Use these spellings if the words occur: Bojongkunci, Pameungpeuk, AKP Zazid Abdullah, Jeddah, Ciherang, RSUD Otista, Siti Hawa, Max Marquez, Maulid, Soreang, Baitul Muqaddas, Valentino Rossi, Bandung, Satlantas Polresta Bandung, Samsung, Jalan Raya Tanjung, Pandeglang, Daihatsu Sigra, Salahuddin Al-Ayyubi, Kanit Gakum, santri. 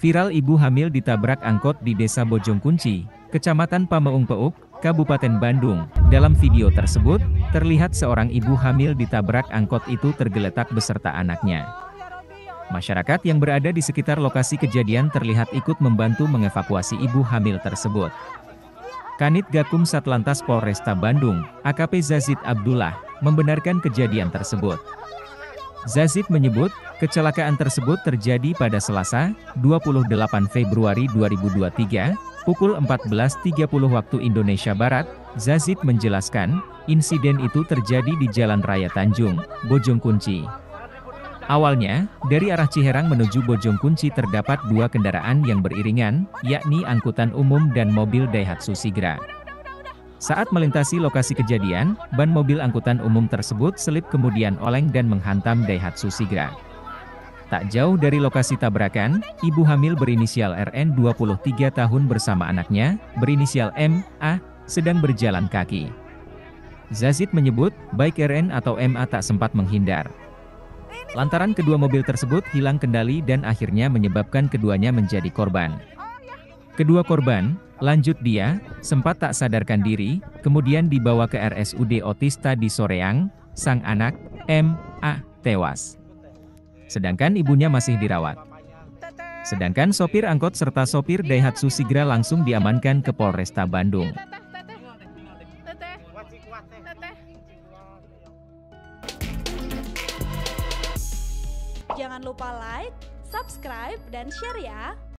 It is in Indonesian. Viral ibu hamil ditabrak angkot di Desa Bojongkunci, Kecamatan Pameungpeuk, Kabupaten Bandung. Dalam video tersebut, terlihat seorang ibu hamil ditabrak angkot itu tergeletak beserta anaknya. Masyarakat yang berada di sekitar lokasi kejadian terlihat ikut membantu mengevakuasi ibu hamil tersebut. Kanit Gakum Satlantas Polresta Bandung, AKP Zazid Abdullah, membenarkan kejadian tersebut. Zazid menyebut, kecelakaan tersebut terjadi pada Selasa, 28 Februari 2023, pukul 14.30 waktu Indonesia Barat. Zazid menjelaskan, insiden itu terjadi di Jalan Raya Tanjung, Bojongkunci. Awalnya, dari arah Ciherang menuju Bojongkunci terdapat dua kendaraan yang beriringan, yakni angkutan umum dan mobil Daihatsu Sigra. Saat melintasi lokasi kejadian, ban mobil angkutan umum tersebut selip kemudian oleng dan menghantam Daihatsu Sigra. Tak jauh dari lokasi tabrakan, ibu hamil berinisial RN 23 tahun bersama anaknya, berinisial MA, sedang berjalan kaki. Zazid menyebut, baik RN atau MA tak sempat menghindar. Lantaran kedua mobil tersebut hilang kendali dan akhirnya menyebabkan keduanya menjadi korban. Kedua korban, lanjut dia, sempat tak sadarkan diri, kemudian dibawa ke RSUD Otista di Soreang. Sang anak, MA, tewas. Sedangkan ibunya masih dirawat. Sedangkan sopir angkot serta sopir Daihatsu Sigra langsung diamankan ke Polresta Bandung. Jangan lupa like, subscribe, dan share ya!